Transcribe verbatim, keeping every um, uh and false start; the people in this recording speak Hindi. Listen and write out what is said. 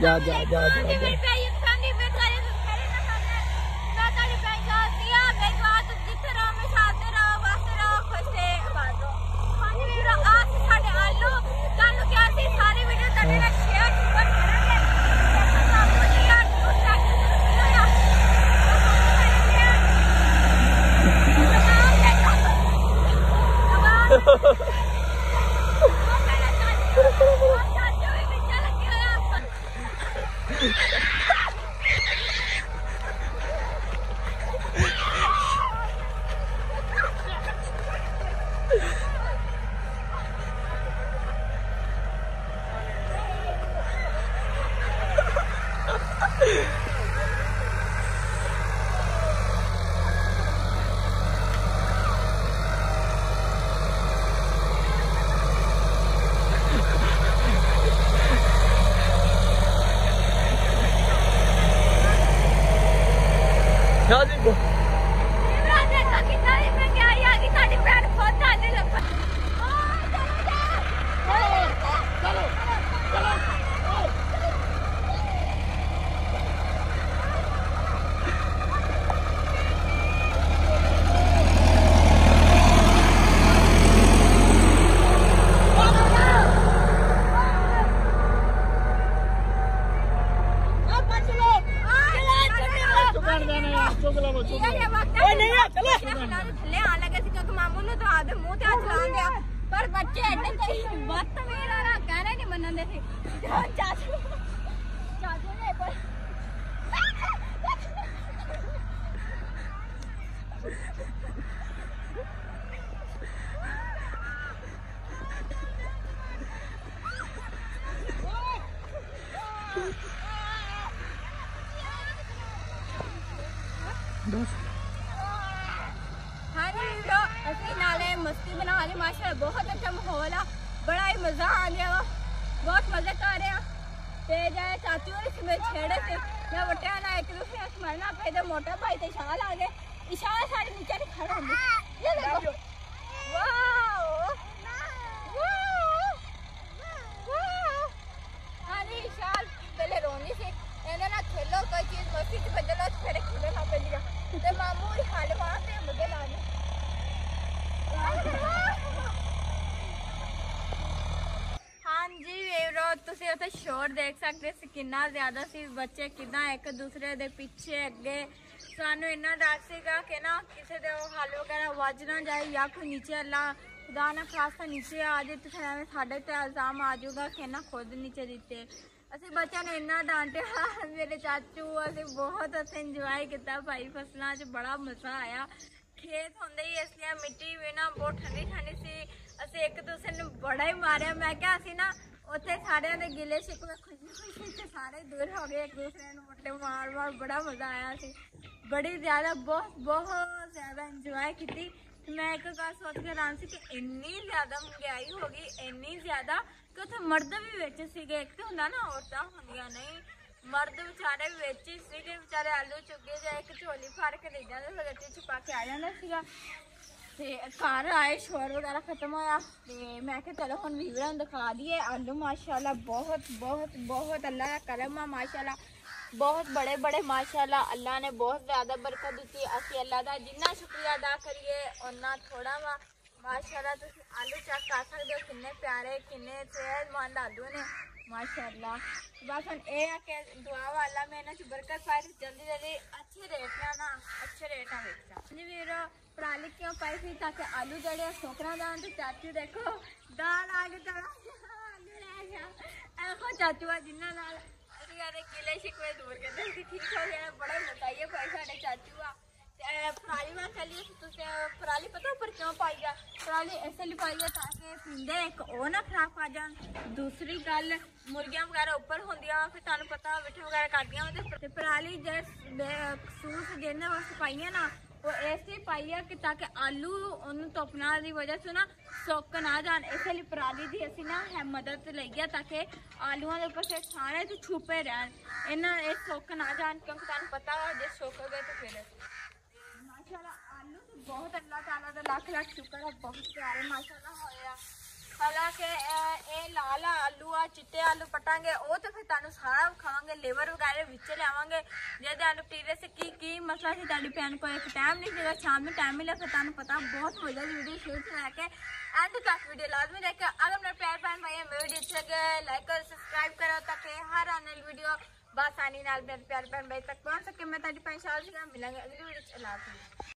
जा जा जा जा देख सकते कि ज्यादा सी बच्चे कि एक दूसरे के पिछे अगे सानू इन्ना डर सीगा कि ना किसी के हल वगैरह वज ना जाए या कोई नीचे अला खुदा ना खासा नीचे आ जाए तो फिर साढ़े ते इल्जाम आ जाऊगा कि ना खुद नीचे दीते। असि बच्चों ने इन्ना डांटिया मेरे चाचू असि बहुत असि इंजॉय किया भाई फसलों च बड़ा मजा आया। खेत होंदे ही इसलिए मिट्टी भी ना बहुत ठंडी ठंडी सी असि एक दूसरे ने बड़ा ही मारिया। मैं क्या असि ना उत्थे सारे दे गिले शिकवे खुशी खुशी सारे दूर हो गए एक दूसरे ने मुट्टे मार मार बड़ा मज़ा आया सी बड़ी ज़्यादा बहुत बहुत ज़्यादा इंजॉय की। मैं एक बार सोच के आराम से कि इन्नी ज़्यादा महंगाई होगी इन्नी ज़्यादा कि उत्थे मर्द भी बेचे सीगे। एक तो होंदा ना औरतां होंदियां नहीं मर्द बेचारे बेचे सीगे बेचारे आलू चुगे जाए एक झोली भर के ले जाते गड्डी च पा के आ जाता सीगा। ते घर आए शोर वगैरह खत्म होया ते मैं क्या चलो हम वीवरां दिखा दिए आलू माशाल्लाह बहुत बहुत बहुत अल्लाह करम है माशाल्लाह बहुत बड़े बड़े माशाल्लाह अल्लाह ने बहुत ज़्यादा बरकत दी। असी अल्लाह का जिन्ना शुक्रिया अदा करिए उन्ना थोड़ा वा माशाल्लाह। तुसी आलू चेक कर सकते हो किन्ने प्यारे किन्ने सेहतमंद आलू ने माशाल्लाह। बस हम यह है कि दुआ वाला मैं इन्होंने बरकत पाई जल्दी जल्दी अच्छे रेट ना ना अच्छे रेट ना बेचा जी वीर पढ़ा लिख क्यों पाई थी ताकि आलू जड़े छोकरा दान तो चाचू देखो दाल आ गया आलू रह गया देखो चाचू आ जिन्ना दाल अरे किले शिकवे दूर करते ठीक हो गया बड़ा मजा आई भाई साढ़े चाचू आ पराली में चलिए पराली पता पर क्यों पाई है पराली इसलिए पाई है ताकि पिंडे एक ओ ना खराब आ जान। दूसरी गल मुर्गियां वगैरह उपर होंदियां फिर तुहानू पता मिठे वगैरह करदियां पराली जिस सूस जिन्ने वास्ते पाई है ना वो इसलिए पाई है कि ताकि आलू उन्हें धुपना की वजह से ना सुक ना जान। इसलिए पराली की असी ना है मदद लीए ताकि आलूआ के उपर फिर सारे तो छुपे रहन इन्हां ये सुक ना जान क्योंकि तुहानू पता जे सुक गए तो फिर माशाल्लाह आलू तो बहुत अल्लाह ताला दा लाख लाख शुक्र है बहुत प्यारे माशाल्लाह होया। ਹਾਲਾਂਕਿ ਇਹ लाल आलू आ चिट्टे आलू पटांगे और तो फिर तुहानू सारा विखावांगे लेवर वगैरह विच लावांगे जिहदे आलू पटीरे से की की मसला सी तुहाडी भैन को एक टाइम नहीं सीगा शाम में टाइम मिला फिर तुहानू पता बहुत मजा दी वीडियो शुरू से लैके एंड तक वीडियो लाजमी देखिए। अगर मेरा प्यार भैन भाई मेरी वीडियो अच्छी लगे लाइक और सब्सक्राइब करो ताकि हर आने वाली वीडियो बसानी नाल मेरे प्यार भैन भाई तक पहुंच सके। मैं तुहाडी भैन शाल मिलांगे अगली वीडियो।